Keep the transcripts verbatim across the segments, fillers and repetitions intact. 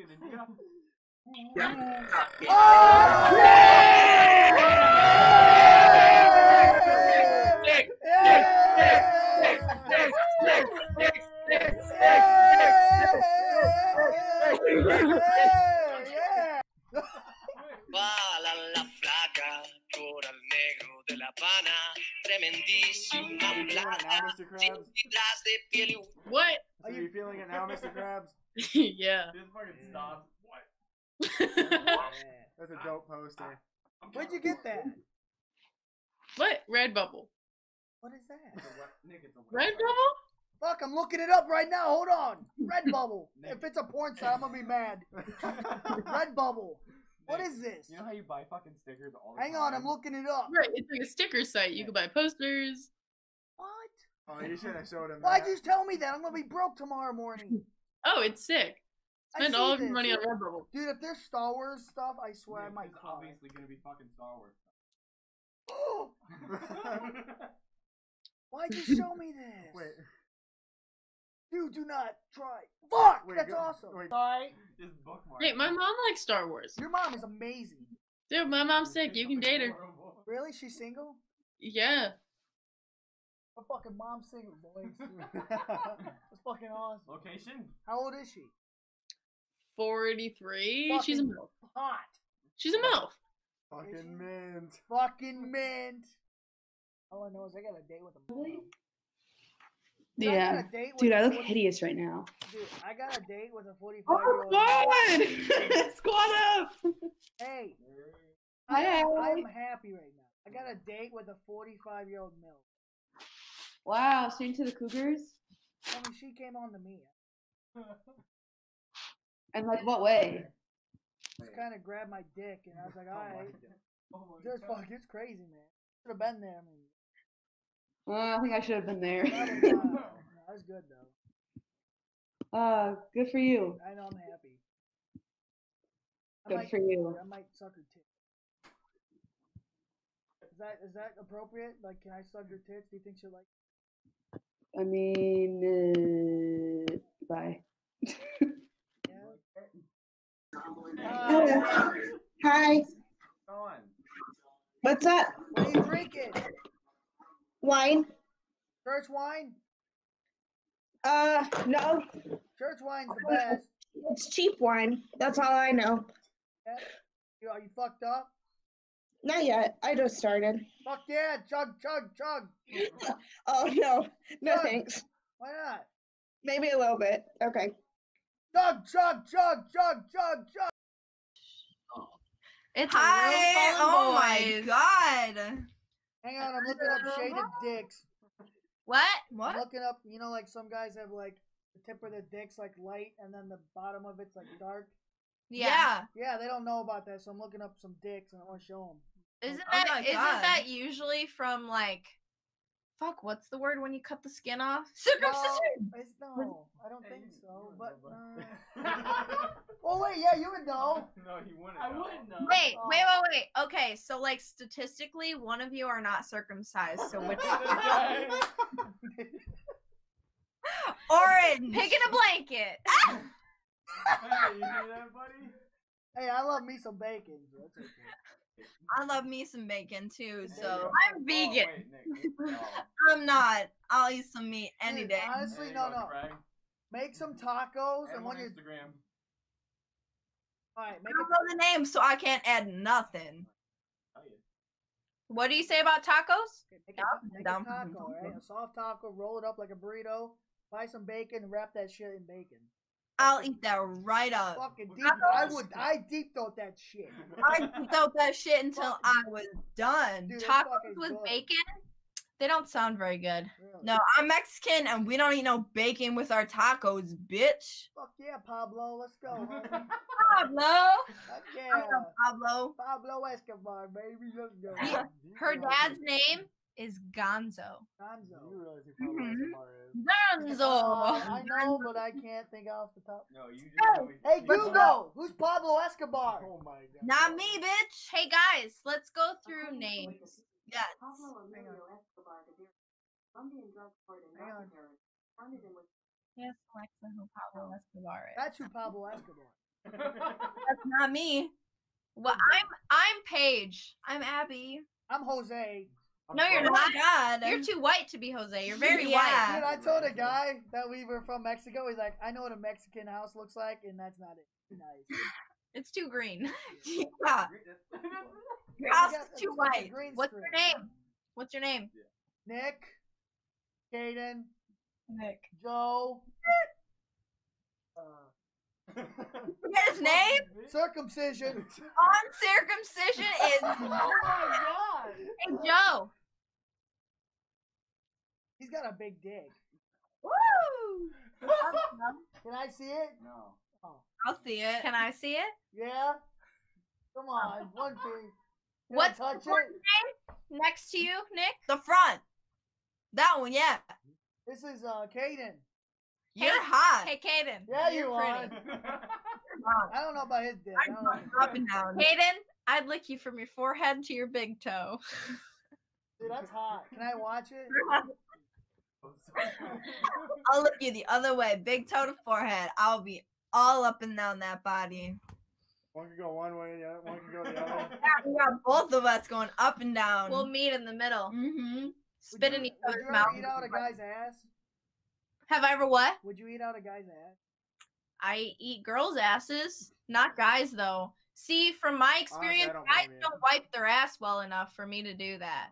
Bala la flaca por el negro de La Habana, tremendísima blada, tinitas de piel. What? So are you feeling it now, Mister Krabs? Yeah. This fucking stops. What? That's a dope poster. Where'd you get that? What? Redbubble. What is that? Redbubble? Fuck, I'm looking it up right now. Hold on. Redbubble. If it's a porn site, I'm gonna be mad. Redbubble. What is this? You know how you buy fucking stickers all the Hang time? Hang on, I'm looking it up. Right, it's like a sticker site. You yeah. can buy posters. What? Oh, you should have showed him. Why'd you tell me that? I'm gonna be broke tomorrow morning. Oh, it's sick. Spend all of your money on Redbubble. Dude, if there's Star Wars stuff, I swear yeah, I might call. It's obviously gonna be fucking Star Wars stuff. Why'd you show me this? Wait. You do not try. Fuck! Wait, that's go, awesome. Wait, hey, my mom likes Star Wars. Your mom is amazing. Dude, my mom's sick. You can date her. Really? She's single? Yeah. My fucking mom's single, boys. That's fucking awesome. Location? How old is she? forty-three. Fucking she's a milf. Hot. She's a milf. Fucking mint. Fucking mint. All I know is I got a date with a milf. Yeah, I dude, I look forty hideous right now. Dude, I got a date with a forty-five-year-old. Oh God! Squad up! Hey, I, hey. I'm happy right now. I got a date with a forty-five-year-old milf. Wow, so into the Cougars? I mean, she came on to me. And like, what way? Just kind of grabbed my dick, and I was like, all right. Oh just fuck, it's crazy, man. Should have been there. I mean. Well, I think I should have been there. No, no, no, that was good though. Uh, good for you. I know I'm happy. I good might, for you. I might suck her tits. Is that is that appropriate? Like, can I suck your tits? Do you think she'll like it? I mean, uh, bye. Yeah. Uh, hi. On. What's up? What are you drinking? Wine. Church wine? Uh, no. Church wine's the best. It's cheap wine. That's all I know. Yeah. Are you fucked up? Not yet. I just started. Fuck yeah. Chug, chug, chug. Oh, no. No, chug. Thanks. Why not? Maybe a little bit. Okay. Chug, chug, chug, chug, chug, chug. It's Hi. Oh, my God. Hang on, I'm looking up shaded dicks. What? What? I'm looking up, you know, like some guys have like the tip of their dick's like light, and then the bottom of it's like dark. Yeah. Yeah, they don't know about that, so I'm looking up some dicks, and I want to show them. Isn't that oh isn't that usually from like, fuck? What's the word when you cut the skin off? Circumcision. No, no, I don't think so. But. Uh... Oh wait, yeah, you would know. No, he wouldn't. I know. wouldn't know. Wait, oh. wait, wait, wait. Okay, so like statistically, one of you are not circumcised. So which? Orange. Pig in a blanket. Hey, you hear that, buddy? Hey, I love me some bacon. That's okay. I love me some bacon too, so I'm vegan. Oh, wait, Nick, I'm not. I'll eat some meat any Dude, day. Honestly, no, no. Frank. Make some tacos add and when you Instagram. All right, make I don't know the name, so I can't add nothing. Oh, yeah. What do you say about tacos? Okay, make a, make a taco, right? A soft taco, roll it up like a burrito. Buy some bacon, wrap that shit in bacon. I'll eat that right up. Fucking deep. I would. I deep throat that shit. I deep throat that shit until I was done. Dude, tacos with good. bacon? They don't sound very good. Really? No, I'm Mexican and we don't eat no bacon with our tacos, bitch. Fuck yeah, Pablo. Let's go. Pablo. Fuck yeah. Pablo. Pablo Escobar, baby. Let's go. Yeah. Her dad's name is Gonzo. Gonzo. You realize who Pablo mm-hmm. Escobar is? Gonzo. Oh, I know, but I can't think off the top. No, you just. Hey, hey Google, who's Pablo Escobar? Oh my God. Not me, bitch. Hey guys, let's go through names. Yes. Pablo Emilio Escobar, the Colombian drug court in Mexico, founded in. Yes, Alexa, who Pablo Escobar is. That's who Pablo Escobar. That's not me. Well, I'm I'm Paige. I'm Abby. I'm Jose. I'm no, you're not. God. You're too white to be Jose. You're very yeah. white. Dude, I told a guy that we were from Mexico. He's like, I know what a Mexican house looks like, and that's not it. Nice. It's too green. Yeah. Your house is too white. What's your name? What's your name? Yeah. Nick. Caden. Nick. Joe. uh, you get his name? Circumcision. On circumcision is. Oh my god. Hey Joe. He's got a big dick. Woo! Can I see it? No. Oh. I'll see it. Can I see it? Yeah. Come on, one thing. Can What's I touch the it? Name next to you, Nick? The front. That one, yeah. This is uh, Caden. You're hot. Hey, Caden. Yeah, you are. I don't know about his dick. I'm going up and down. Caden, I'd lick you from your forehead to your big toe. Dude, that's hot. Can I watch it? I'll lick you the other way, big toe to forehead. I'll be all up and down that body. One can go one way, the other one can go the other. Yeah, we got both of us going up and down. We'll meet in the middle. Mm-hmm. Spit in each other's mouth. Would you ever eat out a guy's ass? Have I ever what? Would you eat out a guy's ass? I eat girls' asses, not guys though. See, from my experience, Honestly, don't guys don't wipe their ass well enough for me to do that.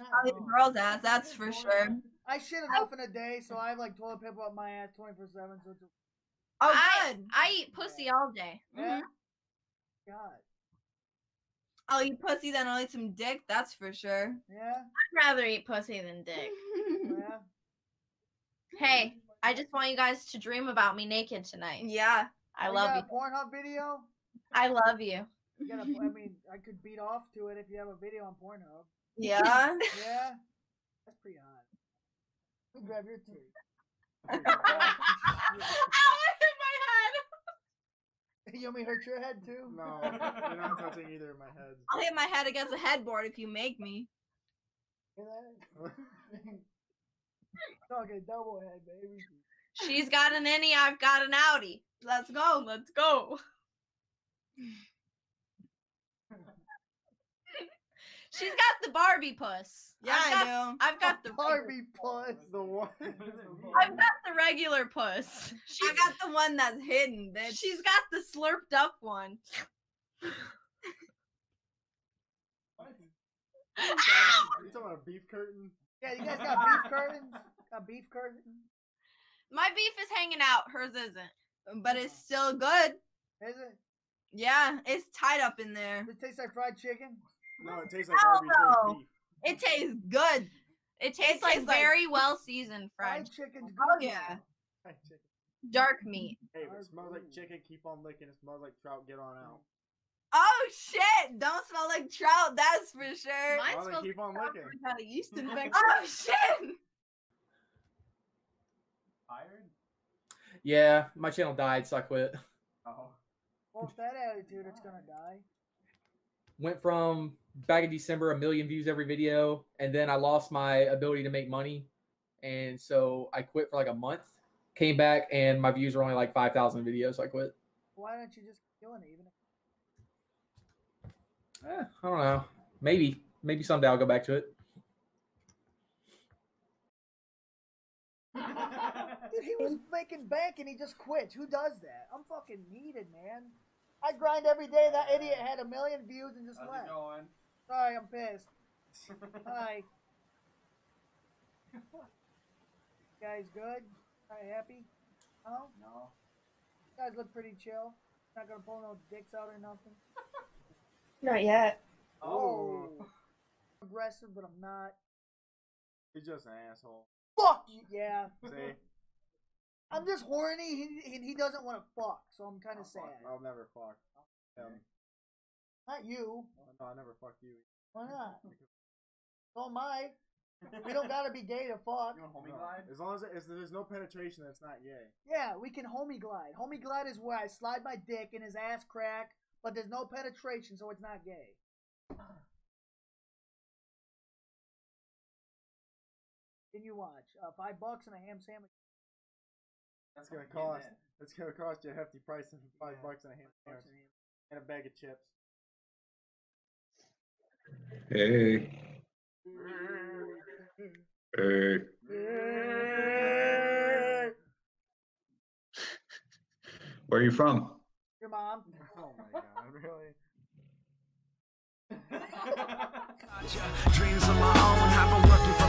I'll eat a girl's ass, that's for sure. I shit enough I, in a day, so I have like toilet paper up my ass twenty-four seven. So it's a... Oh, I, God. I eat pussy all day. Yeah. Mm-hmm. God. I'll eat pussy, then I'll eat some dick, that's for sure. Yeah. I'd rather eat pussy than dick. Yeah. Hey, I just want you guys to dream about me naked tonight. Yeah. I love you. You got a Pornhub video? I love you. You gotta, I mean, I could beat off to it if you have a video on Pornhub. Yeah? Yeah. That's pretty hot. You grab your titty. Ow, hit my head! You want me to hurt your head, too? No, you're not touching either of my heads. I'll hit my head against the headboard if you make me. Okay, double head, baby. She's got an innie, I've got an outie. Let's go, let's go. She's got the Barbie puss. Yeah, I've got, I know. I've got the, the Barbie puss. The one. I've got the regular puss. She's got the one that's hidden, bitch. She's got the slurped up one. Are you talking about a beef curtain? Yeah, you guys got beef curtains? Got beef curtain? My beef is hanging out. Hers isn't. But it's still good. Is it? Yeah, it's tied up in there. Does it taste like fried chicken? No, it tastes like Hell beef. It tastes good. It tastes it like tastes very like... well seasoned fried, fried chicken's good. Oh, yeah. Fried chicken. Dark meat. Hey, if it smells like chicken, keep on licking. It smells like trout, get on out. Oh shit! Don't smell like trout. That's for sure. Mine well, smells keep like on trout licking. Got a yeast infection. Oh shit! Fired? Yeah, my channel died, so I quit. Oh. Well, with that attitude, it's gonna die. Went from back in December a million views every video, and then I lost my ability to make money, and so I quit for like a month. Came back, and my views were only like five thousand videos. So I quit. Why don't you just keep doing it, even? If Eh, I don't know. Maybe. Maybe someday I'll go back to it. Dude, he was making bank and he just quit. Who does that? I'm fucking needed, man. I grind every day. That idiot had a million views and just How's left. It going? Sorry, I'm pissed. Hi. You guys good? Are you happy? Oh? No. You guys look pretty chill. Not gonna pull no dicks out or nothing. Not yet. Oh. I'm aggressive, but I'm not. He's just an asshole. Fuck you. Yeah. See? I'm just horny, and he doesn't want to fuck, so I'm kind of sad. Fuck. I'll never fuck. Um, not you. No, I'll never fuck you. Why not? So am I. We don't gotta be gay to fuck. You want homie glide? As long as, it, as there's no penetration, that's not gay. Yeah, we can homie glide. Homie glide is where I slide my dick in his ass crack. But there's no penetration, so it's not gay. Then you watch uh, five bucks and a ham sandwich. That's gonna cost. That. That's gonna cost you a hefty price of five yeah, bucks and a ham and a bag of chips. Hey. Hey. Hey. Where are you from? Your mom. Oh my God! Really? Dreams of my own. I've been working for